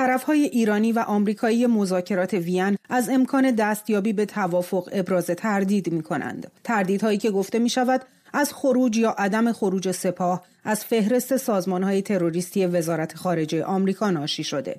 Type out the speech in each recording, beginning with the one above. طرفهای ایرانی و آمریکایی مذاکرات وین از امکان دستیابی به توافق ابراز تردید می‌کنند. تردیدهایی که گفته می‌شود از خروج یا عدم خروج سپاه از فهرست سازمان‌های تروریستی وزارت خارجه آمریکا ناشی شده.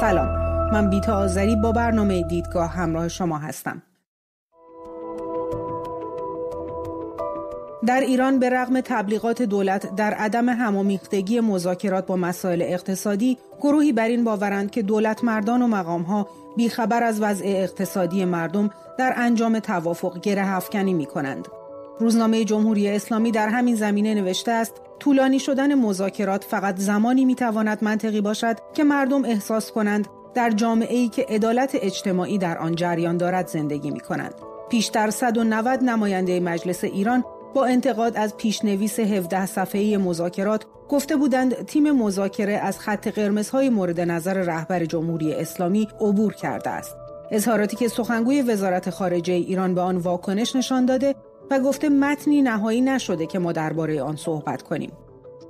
سلام، من بیتا آذری با برنامه دیدگاه همراه شما هستم. در ایران به رغم تبلیغات دولت در عدم همامیختگی مذاکرات با مسائل اقتصادی، گروهی بر این باورند که دولت مردان و مقام‌ها بیخبر از وضع اقتصادی مردم در انجام توافق گره افکنی می‌کنند. روزنامه جمهوری اسلامی در همین زمینه نوشته است: طولانی شدن مذاکرات فقط زمانی می‌تواند منطقی باشد که مردم احساس کنند در جامعه‌ای که عدالت اجتماعی در آن جریان دارد زندگی می‌کنند. پیشتر 190 نماینده مجلس ایران با انتقاد از پیشنویس 17 صفحه‌ای مذاکرات گفته بودند تیم مذاکره از خط قرمزهای مورد نظر رهبر جمهوری اسلامی عبور کرده است. اظهاراتی که سخنگوی وزارت خارجه ایران به آن واکنش نشان داده و گفته متنی نهایی نشده که ما درباره آن صحبت کنیم.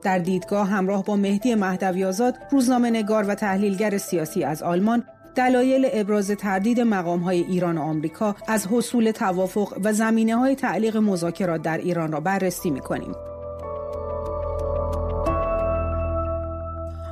در دیدگاه همراه با مهدی مهدویآزاد، روزنامه‌نگار و تحلیلگر سیاسی از آلمان، دلایل ابراز تردید مقام‌های ایران و آمریکا از حصول توافق و زمینه‌های تعلیق مذاکرات در ایران را بررسی می‌کنیم.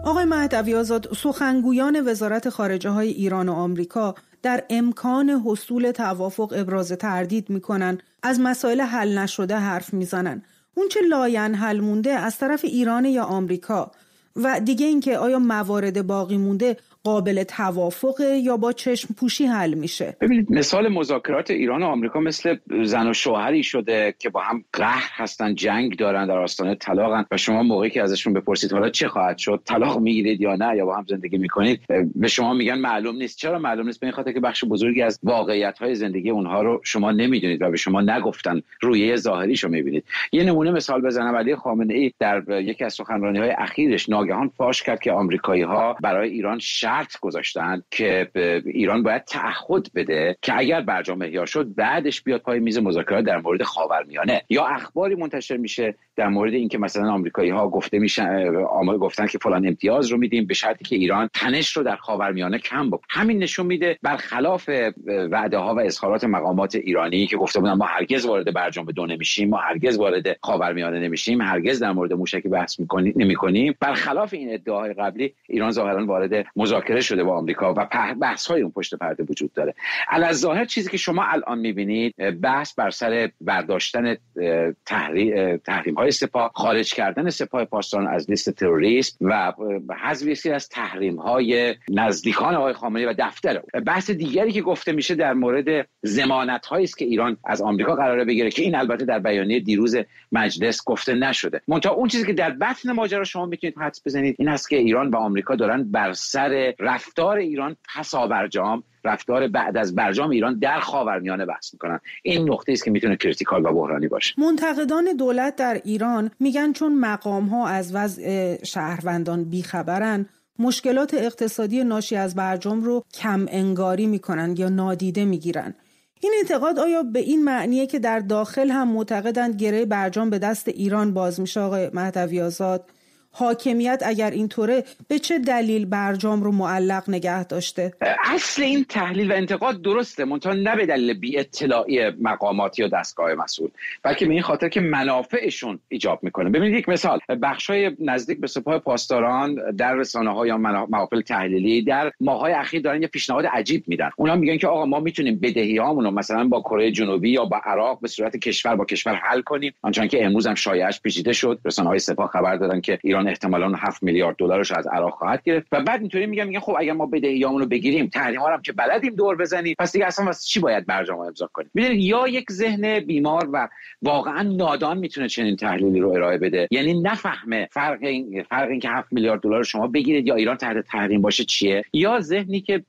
آقای مهدویآزاد، سخنگویان وزارت خارجه های ایران و آمریکا در امکان حصول توافق ابراز تردید می‌کنند، از مسائل حل نشده حرف می‌زنند. اون چه لاینحل مونده از طرف ایران یا آمریکا و دیگه اینکه آیا موارد باقی مونده قابل توافق یا با چشم پوشی حل میشه. ببینید، مثال مذاکرات ایران و آمریکا مثل زن و شوهری شده که با هم قهر هستن، جنگ دارن، در آستانه طلاقن و شما موقعی که ازشون بپرسید حالا چه خواهد شد، طلاق میگیرید یا نه، یا با هم زندگی میکنید، به شما میگن معلوم نیست. چرا معلوم نیست؟ به این خاطر که بخش بزرگی از واقعیت‌های زندگی اونها رو شما نمیدونید و به شما نگفتن، رویه ظاهریشو میبینید. یه نمونه مثال بزنم، علی خامنه‌ای در یکی از سخنرانی‌های اخیرش ناگهان فاش کرد که آمریکایی‌ها برای ایران شرط گذاشتن که ایران باید تعهد بده که اگر برجام احیا شد بعدش بیاد پای میز مذاکرات در مورد خاورمیانه. یا اخباری منتشر میشه در مورد اینکه مثلا آمریکایی‌ها گفته میشن، گفتن که فلان امتیاز رو میدیم به شرطی که ایران تنش رو در خاورمیانه کم بکنه. همین نشون میده برخلاف وعده‌ها و اظهارات مقامات ایرانی که گفته بودن ما هرگز وارد برجام بدو نمیشیم، ما هرگز وارد خاورمیانه نمیشیم، هرگز در مورد موشکی بحث نمی‌کنیم، برخلاف این ادعاهای قبلی ایران ظاهراً وارد مذاکره شده با آمریکا و بحث‌های اون پشت پرده وجود داره. الظاهر چیزی که شما الان می‌بینید بحث بر سر برداشتن تحریم‌های سپاه، خارج کردن سپاه پاسداران از لیست تروریسم و حذف از تحریم‌های نزدیکان آقای خامنه‌ای و دفتر او. بحث دیگری که گفته میشه در مورد ضمانت‌هایی است که ایران از آمریکا قراره بگیره که این البته در بیانیه دیروز مجلس گفته نشده. منتها اون چیزی که در بطن ماجرا شما می‌تونید حدس بزنید این است که ایران و آمریکا دارن بر سر رفتار ایران پس از برجام، رفتار بعد از برجام ایران در خاورمیانه بحث میکنن. این نقطه‌ای است که میتونه کریتیکال و بحرانی باشه. منتقدان دولت در ایران میگن چون مقام‌ها از وضع شهروندان بیخبرن، مشکلات اقتصادی ناشی از برجام رو کم انگاری میکنن یا نادیده میگیرن. این انتقاد آیا به این معنیه که در داخل هم معتقدند گره برجام به دست ایران باز میشه؟ آقای مهدوی‌آزاد، حاکمیت اگر اینطوره به چه دلیل برجام رو معلق نگه داشته؟ اصل این تحلیل و انتقاد درسته، منتها نه به دلیل بی اطلاعی مقامات یا دستگاه مسئول، بلکه به این خاطر که منافعشون ایجاب میکنه. ببینید، یک مثال، بخشای نزدیک به سپاه پاسداران در رسانه‌ها یا محافل تحلیلی در ماه‌های اخیر دارن یه پیشنهاد عجیب میدن. اونا میگن که آقا ما میتونیم بدهیامون رو مثلا با کره جنوبی یا با عراق به صورت کشور با کشور حل کنیم، آنچنان که امروز هم شایعش پیچیده شد. رسانه‌های سپاه خبر دادن که احتمالاً 7 میلیارد دلارش از عراق خواهد گرفت و بعد اینطوری میگن خب اگر ما بدهیامونو بگیریم، تحریم‌ها هم که بلدیم دور بزنیم، پس دیگه اصلا واسه چی باید برجام امضا کنیم؟ میدونید، یا یک ذهن بیمار و واقعا نادان میتونه چنین تحلیلی رو ارائه بده، یعنی نفهمه فرق این که 7 میلیارد دلار شما بگیرید یا ایران تحت تحریم باشه چیه، یا ذهنی که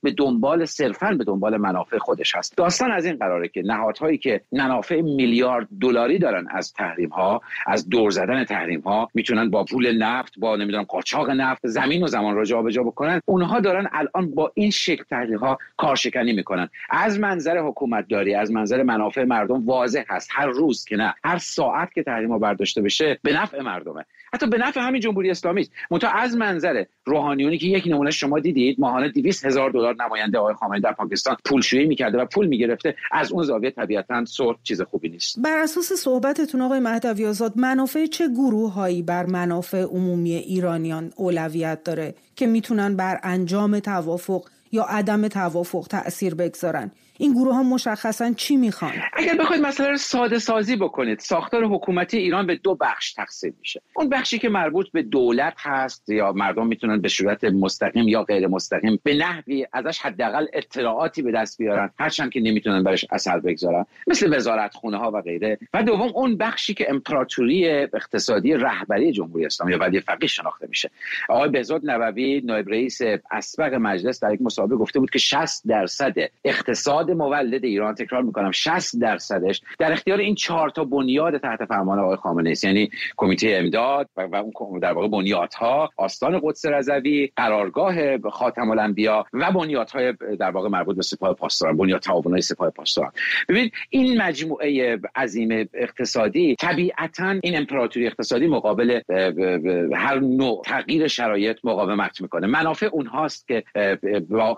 صرفاً به دنبال منافع خودش هست. داستان از این قراره که نهادهایی که منافع میلیارد دلاری دارن از تحریم‌ها، از دور زدن تحریم‌ها، میتونن با پول نفت، با نمیدونم قاچاق نفت، زمین و زمان را جابجا بکنن. اونها دارن الان با این شکل تحریم‌ها کارشکنی میکنن. از منظر حکومت داری، از منظر منافع مردم واضح هست هر روز که نه هر ساعت که تحریم‌ها برداشته بشه به نفع مردمه، حتی به نفع همین جمهوری اسلامی است. منتها از منظر روحانیونی که یک نمونه شما دیدید ماهانه $200,000 نماینده آقای خامنه‌ای در پاکستان پولشویی میکرده و پول میگرفته، از اون زاویه طبیعتاً صلح چیز خوبی نیست. بر اساس صحبتتون آقای مهدوی‌آزاد، منافع چه گروه‌هایی بر منافع عمومی ایرانیان اولویت داره که میتونن بر انجام توافق یا عدم توافق تأثیر بگذارن؟ این گروه ها مشخصا چی میخوان؟ اگر بخواید مسئله رو ساده سازی بکنید، ساختار حکومتی ایران به دو بخش تقسیم میشه. اون بخشی که مربوط به دولت هست یا مردم میتونن به صورت مستقیم یا غیر مستقیم به نحوی ازش حداقل اطلاعاتی به دست بیارن، هرچند که نمیتونن برش اثر بگذارن، مثل وزارت خونه ها و غیره. و دوم اون بخشی که امپراتوری اقتصادی رهبری جمهوری اسلامی یا ولی فقیه شناخته میشه. آقای بهزاد نوایی نایب رئیس اسبق مجلس در یک مصاحبه گفته بود که 60% اقتصاد مولد ایران، تکرار میکنم 60%ش، در اختیار این 4 بنیاد تحت فرمان آقای خامنه ای است، یعنی کمیته امداد و اون در واقع بنیادها، آستان قدس رضوی، قرارگاه خاتم الانبیا و بنیادهای در واقع مربوط به سپاه پاسداران، بنیاد تعاونی سپاه پاسداران. ببینید این مجموعه عظیم اقتصادی طبیعتاً این امپراتوری اقتصادی مقابل هر نوع تغییر شرایط مقاومت میکنه. منافع اونهاست که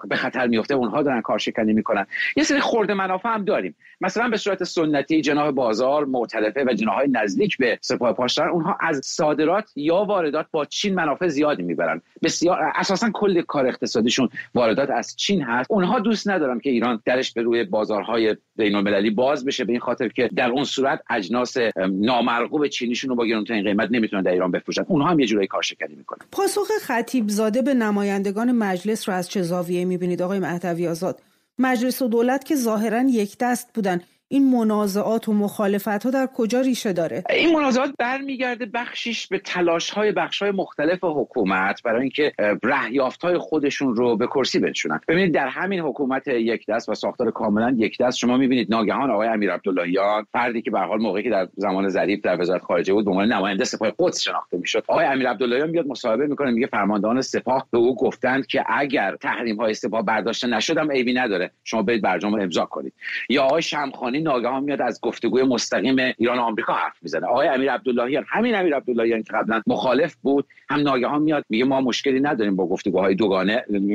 به خطر میفته، اونها دارن کارشکنی میکنن. یه سری خرده منافع هم داریم، مثلا به صورت سنتی جناح بازار، معتلفه و جناح‌های نزدیک به سپاه پاسداران، اونها از صادرات یا واردات با چین منافع زیادی میبرن. بسیار اساسا کل کار اقتصادیشون واردات از چین هست. اونها دوست ندارن که ایران درش به روی بازارهای بین‌المللی باز بشه، به این خاطر که در اون صورت اجناس نامرغوب چینیشون رو با گرانترین قیمت نمیتونن در ایران بفروشن. اونها هم یه جورایی کارشکنی میکنن. پاسخ خطیب زاده به نمایندگان مجلس رو از چه زاویه‌ای میبینید آقای مهدوی‌آزاد؟ مجلس و دولت که ظاهراً یک دست بودن، این منازعات و مخالفت‌ها در کجا ریشه داره؟ این منازعات برمیگرده بخشیش به تلاش‌های بخش‌های مختلف حکومت برای اینکه رهیافت‌های خودشون رو به کرسی بنشونن. ببینید در همین حکومت یک دست و ساختار کاملاً یک دست شما می‌بینید ناگهان آقای امیرعبداللهیان، فردی که به هر حال موقعی که در زمان ظریف در وزارت خارجه بود به عنوان نماینده سپاه قدس شناخته می‌شد، آقای امیرعبداللهیان میاد مصاحبه می‌کنه، میگه فرماندهان سپاه به او گفتند که اگر تحریم‌های سپاه برداشته نشدم عیبی نداره، شما برید برجام امضا کنید. یا آقای شمخانی ناگهان میاد از گفتگوی مستقیم ایران و آمریکا حرف میزنه. آقای امیرعبداللهیان، همین امیرعبداللهیان که قبلا مخالف بود، هم ناگهان میاد میگه ما مشکلی نداریم با گفتگوهای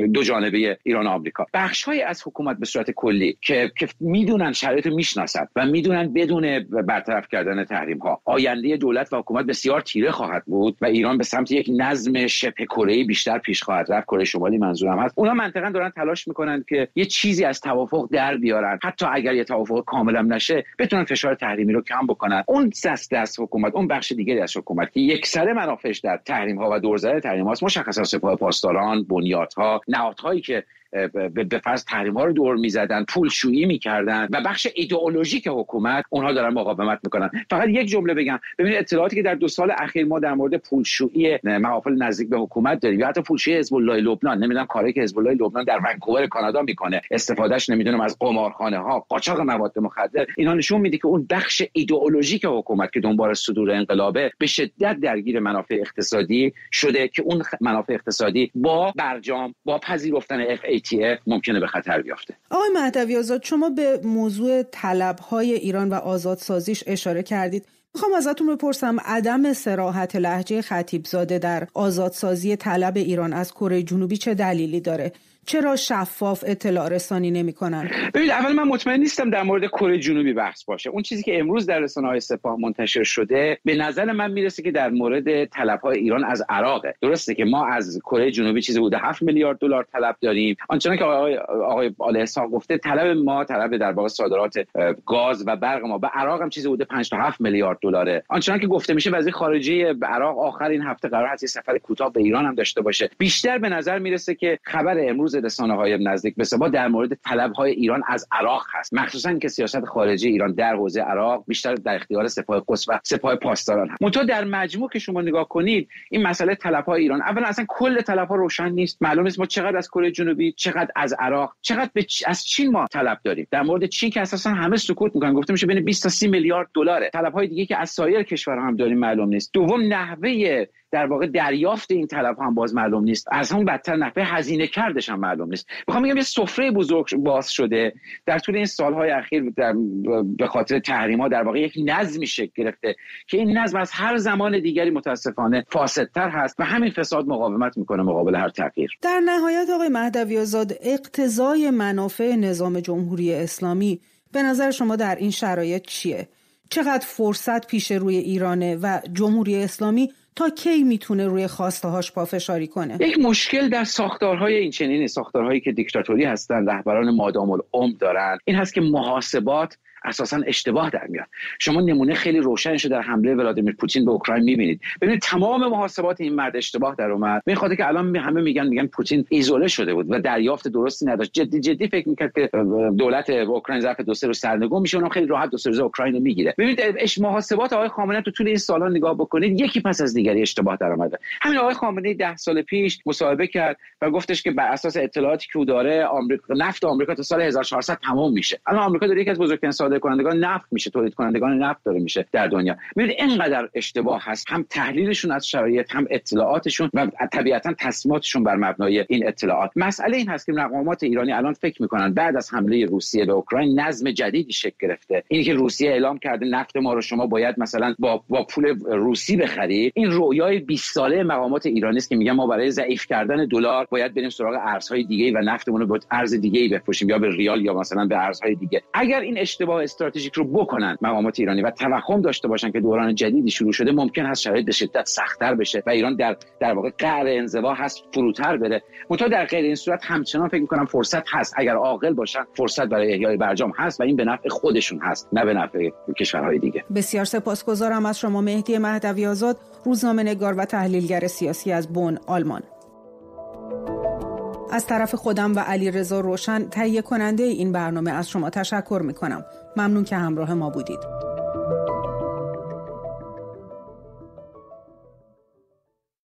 دو جانبه ایران و آمریکا. بخش‌های از حکومت به صورت کلی که میدونن شرایط رو میشناسن و میدونن بدون برطرف کردن تحریم‌ها آینده دولت و حکومت بسیار تیره خواهد بود و ایران به سمت یک نظم شبه کره‌ای بیشتر پیش خواهد رفت، کره شمالی منظورم هست. اونا منطقاً دارن تلاش میکنن که یه چیزی از توافق در بیارن، حتی اگر یه توافق کاملا نشه بتونن فشار تحریمی رو کم بکنن. اون دست از حکومت، اون بخش دیگری از حکومت که یکسره منافعش در تحریم‌ها و دورزدن تحریم‌ها است، مشخصا سپاه پاسداران، بنیادها، نهادهایی که به فرض تحریم‌ها رو دور می‌زدن، پولشویی می‌کردن و بخش ایدئولوژیک حکومت، اونها دارن مقاومت می‌کنن. فقط یک جمله بگم، ببینید اطلاعاتی که در 2 سال اخیر ما در مورد پولشویی محافل نزدیک به حکومت داریم، یا حتی پولشویی حزب الله لبنان، نمی‌دونم کاری که حزب الله لبنان در ونکوور کانادا می‌کنه، استفادهش نمی‌دونم از قمارخانه‌ها، قاچاق مواد مخدر، اینا نشون میده که اون بخش ایدئولوژیک حکومت که دنبال صدور انقلابه به شدت درگیر منافع اقتصادی شده که اون منافع اقتصادی با برجام، با پذیرفتن ETF ممکنه به خطر بیفته. آقای مهدوی‌آزاد، شما به موضوع طلب‌های ایران و آزادسازیش اشاره کردید. میخوام ازتون بپرسم عدم صراحت لهجه خطیبزاده در آزادسازی طلب ایران از کره جنوبی چه دلیلی داره؟ چرا شفاف اطلاع رسانی نمی‌کنن؟ ببینید اول من مطمئن نیستم در مورد کره جنوبی بحث باشه. اون چیزی که امروز در رسانه‌های سپاه منتشر شده به نظر من میرسه که در مورد طلب‌های ایران از عراقه. درسته که ما از کره جنوبی چیزی حدود $7 میلیارد طلب داریم. آنچنان که آقای آل‌احسان گفته، طلب ما، طلب در واقع صادرات گاز و برق ما به عراق هم چیزی حدود $5 تا $7 میلیارد. آنچنان که گفته میشه وزیر خارجه عراق آخر این هفته قرار هست یه سفر کوتاه به ایران هم داشته باشه. بیشتر به نظر میرسه که خبر امروز رسانه‌های نزدیک به سپاه در مورد طلب‌های ایران از عراق هست، مخصوصاً که سیاست خارجی ایران در حوزه عراق بیشتر در اختیار سپاه قدس و سپاه پاسداران هست. منتها در مجموع که شما نگاه کنید این مسئله طلب‌های ایران، اولا اصلا کل طلب‌ها روشن نیست، معلوم نیست ما چقدر از کره جنوبی، چقدر از عراق، چقدر از چین ما طلب داریم. در مورد چین که اساساً همه سکوت می‌کنن، گفته میشه بین 20 تا 30 میلیارد دلاره. طلب‌های دیگه که از سایر کشورها هم داریم معلوم نیست. دوم نحوه در واقع دریافت این طلب هم باز معلوم نیست، از اون بدتر نحوه هزینه کردش هم معلوم نیست. میخوام بگم یه سفره بزرگ باز شده در طول این سالهای اخیر به خاطر تحریم‌ها، در واقع یک نظمی شکل گرفته که این نظم از هر زمان دیگری متاسفانه فاسدتر هست و همین فساد مقاومت میکنه مقابل هر تغییر. در نهایت آقای مهدوی‌آزاد، اقتضای منافع نظام جمهوری اسلامی به نظر شما در این شرایط چیه؟ چقدر فرصت پیش روی ایرانه و جمهوری اسلامی تا کی میتونه روی خواسته هاش پافشاری کنه؟ یک مشکل در ساختارهای این چنین ساختارهایی که دیکتاتوری هستند، رهبران مادام العمر دارند، این هست که محاسبات اساساً اشتباه در میاد. شما نمونه خیلی روشنش در حمله ولادیمیر پوتین به اوکراین میبینید. ببینید تمام محاسبات این مرد اشتباه در اومد. به خاطر که الان همه میگن پوتین ایزوله شده بود و دریافت درستی نداشت. جدی فکر میکرد که دولت اوکراین ظرف 2-3 روز سرنگون میشه، اونم خیلی راحت 2-3 روز اوکراین رو میگیره. ببینید محاسبات آقای خامنه‌ای تو طول این سالا نگاه بکنید، یکی پس از دیگری اشتباه در اومده. همین آقای خامنه‌ای 10 سال پیش مصاحبه کرد و گفتش که بر اساس اطلاعاتی که او داره نفت آمریکا تا سال 1400 تمام میشه. الان آمریکا داره یکی از بزرگترین کنندگان نفت میشه، تولید کنندگان نفت داره میشه در دنیا. میبینید اینقدر اشتباه هست، هم تحلیلشون از شرایط، هم اطلاعاتشون و طبیعتا تصمیماتشون بر مبنای این اطلاعات. مسئله این هست که مقامات ایرانی الان فکر میکنن بعد از حمله روسیه به اوکراین نظم جدیدی شکل گرفته. اینی که روسیه اعلام کرده نفت ما رو شما باید مثلا با پول روسی بخرید، این رویای 20 ساله مقامات ایرانی است که میگن ما برای ضعیف کردن دلار باید بریم سراغ ارزهای دیگه‌ای و نفتمون رو به ارز دیگه‌ای بفروشیم، یا به ریال یا مثلا به ارزهای دیگه. اگر این با استراتژیک رو بکنن مقامات ایرانی و توهم داشته باشن که دوران جدیدی شروع شده، ممکن هست شرایط به شدت سخت‌تر بشه و ایران در واقع قعر انزوا هست، فروتر بره. منتها در غیر این صورت همچنان فکر می‌کنم فرصت هست، اگر عاقل باشن فرصت برای احیای برجام هست و این به نفع خودشون هست نه به نفع کشورهای دیگه. بسیار سپاسگزارم از شما مهدی مهدوی‌آزاد، روزنامه‌نگار و تحلیلگر سیاسی از بن، آلمان. از طرف خودم و علیرضا روشن تهیه کننده این برنامه از شما تشکر می‌کنم. ممنون که همراه ما بودید.